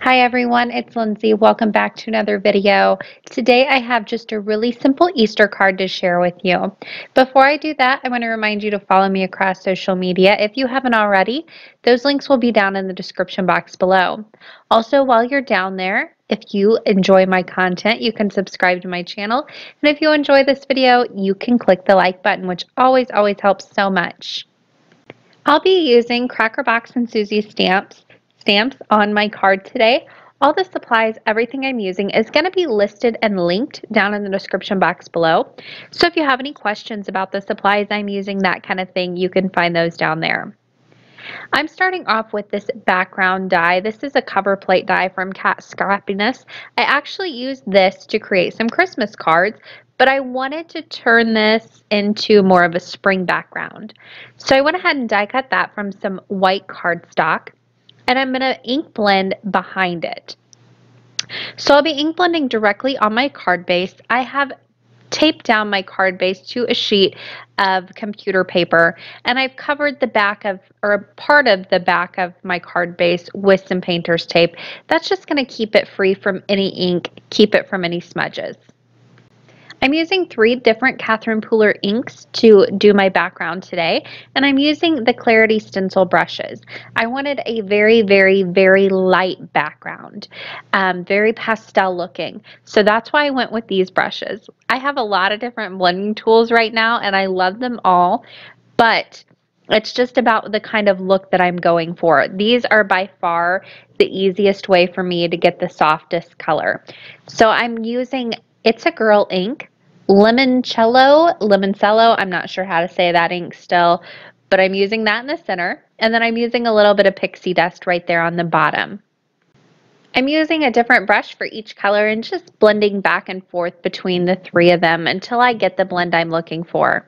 Hi everyone, it's Lindsay. Welcome back to another video. Today I have just a really simple Easter card to share with you. Before I do that, I want to remind you to follow me across social media if you haven't already. Those links will be down in the description box below. Also, while you're down there, if you enjoy my content, you can subscribe to my channel. And if you enjoy this video, you can click the like button, which always helps so much. I'll be using Crackerbox and Suzy stamps on my card today. All the supplies, everything I'm using is going to be listed and linked down in the description box below. So if you have any questions about the supplies I'm using, that kind of thing, you can find those down there. I'm starting off with this background die. This is a cover plate die from Cat Scrappiness. I actually used this to create some Christmas cards, but I wanted to turn this into more of a spring background. So I went ahead and die cut that from some white cardstock. And I'm going to ink blend behind it. So I'll be ink blending directly on my card base. I have taped down my card base to a sheet of computer paper, and I've covered the back of, or part of the back of my card base with some painter's tape. That's just going to keep it free from any ink, keep it from any smudges. I'm using three different Catherine Pooler inks to do my background today, and I'm using the Clarity Stencil brushes. I wanted a very light background, very pastel looking, so that's why I went with these brushes. I have a lot of different blending tools right now, and I love them all, but it's just about the kind of look that I'm going for. These are by far the easiest way for me to get the softest color. So I'm using It's a Girl ink, Limoncello, I'm not sure how to say that ink still, but I'm using that in the center, and then I'm using a little bit of Pixie Dust right there on the bottom. I'm using a different brush for each color and just blending back and forth between the three of them until I get the blend I'm looking for.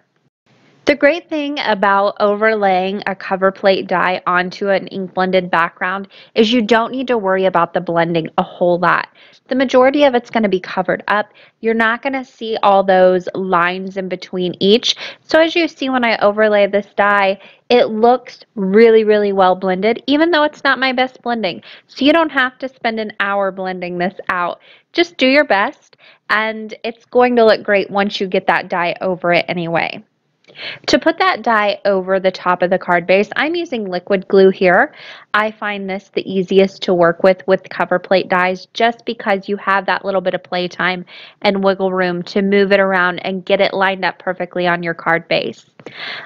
The great thing about overlaying a cover plate die onto an ink blended background is you don't need to worry about the blending a whole lot. The majority of it's going to be covered up. You're not going to see all those lines in between each. So as you see when I overlay this die, it looks really well blended, even though it's not my best blending. So you don't have to spend an hour blending this out. Just do your best, and it's going to look great once you get that die over it anyway. To put that die over the top of the card base, I'm using liquid glue here. I find this the easiest to work with cover plate dies, just because you have that little bit of playtime and wiggle room to move it around and get it lined up perfectly on your card base.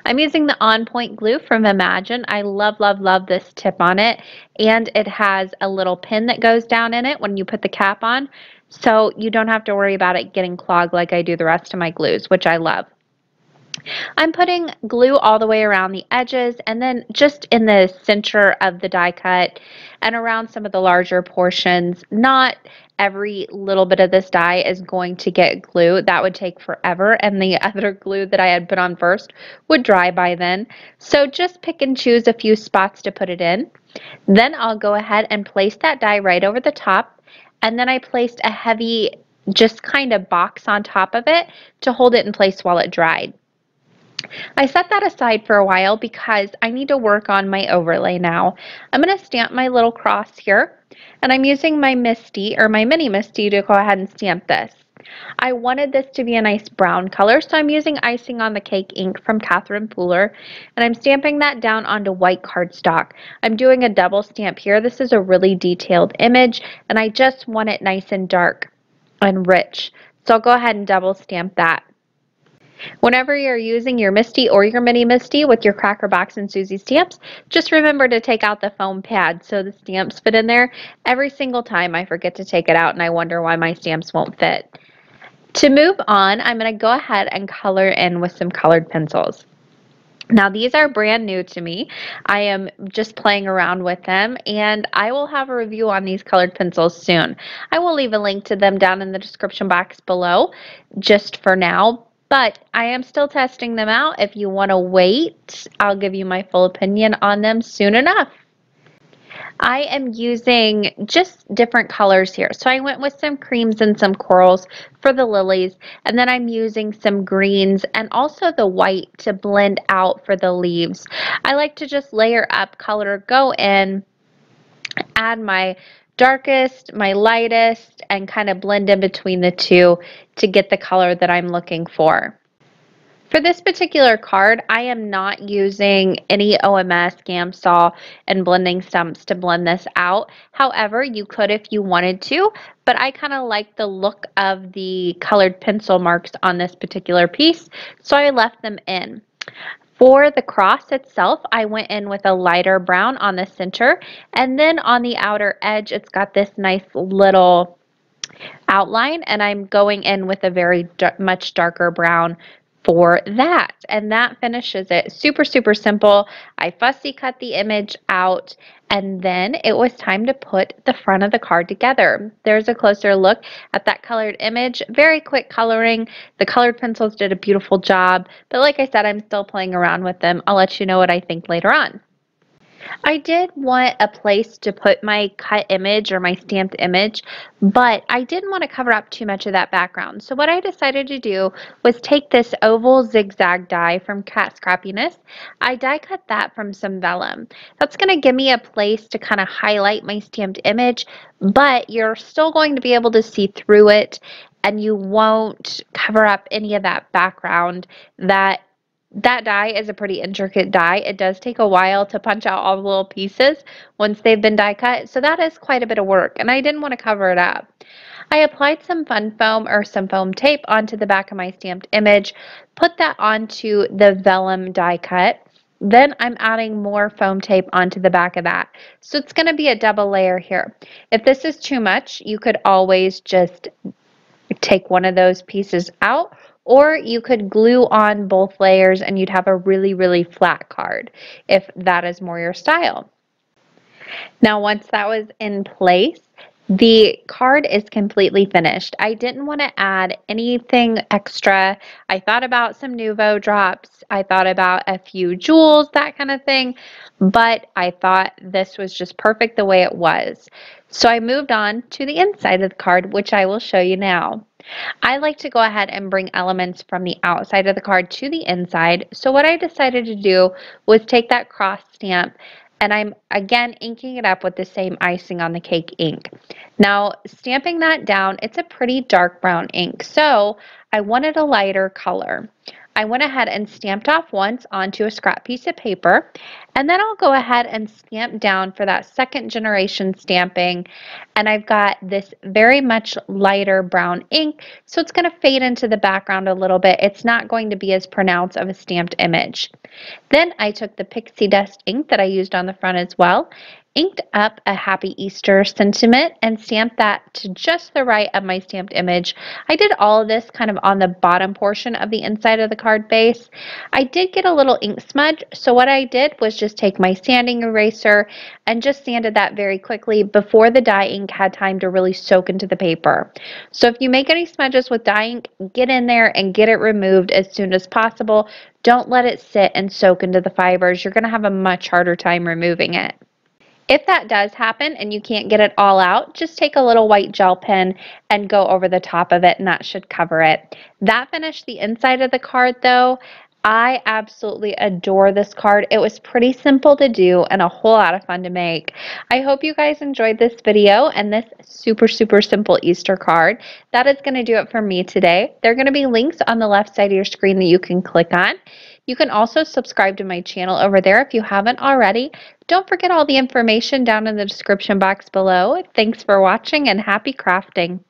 I'm using the On Point glue from Imagine. I love this tip on it, and it has a little pin that goes down in it when you put the cap on, so you don't have to worry about it getting clogged like I do the rest of my glues, which I love. I'm putting glue all the way around the edges and then just in the center of the die cut and around some of the larger portions. Not every little bit of this die is going to get glue. That would take forever, and the other glue that I had put on first would dry by then. So just pick and choose a few spots to put it in. Then I'll go ahead and place that die right over the top, and then I placed a heavy just kind of box on top of it to hold it in place while it dried. I set that aside for a while because I need to work on my overlay now. I'm going to stamp my little cross here, and I'm using my MISTI or my mini MISTI to go ahead and stamp this. I wanted this to be a nice brown color, so I'm using Icing on the Cake ink from Catherine Pooler, and I'm stamping that down onto white cardstock. I'm doing a double stamp here. This is a really detailed image, and I just want it nice and dark and rich, so I'll go ahead and double stamp that. Whenever you're using your MISTI or your mini MISTI with your Crackerbox and Suzy stamps, just remember to take out the foam pad so the stamps fit in there. Every single time I forget to take it out, and I wonder why my stamps won't fit. To move on, I'm going to go ahead and color in with some colored pencils. Now, these are brand new to me. I am just playing around with them, and I will have a review on these colored pencils soon. I will leave a link to them down in the description box below just for now. But I am still testing them out. If you want to wait, I'll give you my full opinion on them soon enough. I am using just different colors here. So I went with some creams and some corals for the lilies, and then I'm using some greens and also the white to blend out for the leaves. I like to just layer up color, go in, add my darkest, my lightest, and kind of blend in between the two to get the color that I'm looking for. For this particular card, I am not using any OMS, Gamsaw, and blending stumps to blend this out. However, you could if you wanted to, but I kind of like the look of the colored pencil marks on this particular piece, so I left them in. For the cross itself, I went in with a lighter brown on the center, and then on the outer edge, it's got this nice little outline, and I'm going in with a very much darker brown for that, and that finishes it. Super, super simple. I fussy cut the image out, and then it was time to put the front of the card together. There's a closer look at that colored image. Very quick coloring. The colored pencils did a beautiful job, but like I said, I'm still playing around with them. I'll let you know what I think later on. I did want a place to put my cut image or my stamped image, but I didn't want to cover up too much of that background. So what I decided to do was take this oval zigzag die from Cat Scrappiness. I die cut that from some vellum. That's going to give me a place to kind of highlight my stamped image, but you're still going to be able to see through it, and you won't cover up any of that background. That die is a pretty intricate die. It does take a while to punch out all the little pieces once they've been die cut, so that is quite a bit of work, and I didn't want to cover it up. I applied some fun foam or some foam tape onto the back of my stamped image, put that onto the vellum die cut, then I'm adding more foam tape onto the back of that. So it's going to be a double layer here. If this is too much, you could always just take one of those pieces out, or you could glue on both layers and you'd have a really, really flat card if that is more your style. Now, once that was in place, the card is completely finished. I didn't want to add anything extra. I thought about some Nouveau drops. I thought about a few jewels, that kind of thing, but I thought this was just perfect the way it was. So I moved on to the inside of the card, which I will show you now. I like to go ahead and bring elements from the outside of the card to the inside. So what I decided to do was take that cross stamp, and I'm again inking it up with the same Icing on the Cake ink. Now, stamping that down, it's a pretty dark brown ink, so I wanted a lighter color. I went ahead and stamped off once onto a scrap piece of paper, and then I'll go ahead and stamp down for that second generation stamping, and I've got this very much lighter brown ink, so it's going to fade into the background a little bit. It's not going to be as pronounced of a stamped image. Then I took the Pixie Dust ink that I used on the front as well, inked up a Happy Easter sentiment, and stamped that to just the right of my stamped image. I did all of this kind of on the bottom portion of the inside of the card base. I did get a little ink smudge, so what I did was just take my sanding eraser and just sanded that very quickly before the dye ink had time to really soak into the paper. So if you make any smudges with dye ink, get in there and get it removed as soon as possible. Don't let it sit and soak into the fibers. You're going to have a much harder time removing it. If that does happen and you can't get it all out, just take a little white gel pen and go over the top of it, and that should cover it. That finished the inside of the card, though. I absolutely adore this card. It was pretty simple to do and a whole lot of fun to make. I hope you guys enjoyed this video and this super, super simple Easter card. That is going to do it for me today. There are going to be links on the left side of your screen that you can click on. You can also subscribe to my channel over there if you haven't already. Don't forget all the information down in the description box below. Thanks for watching and happy crafting.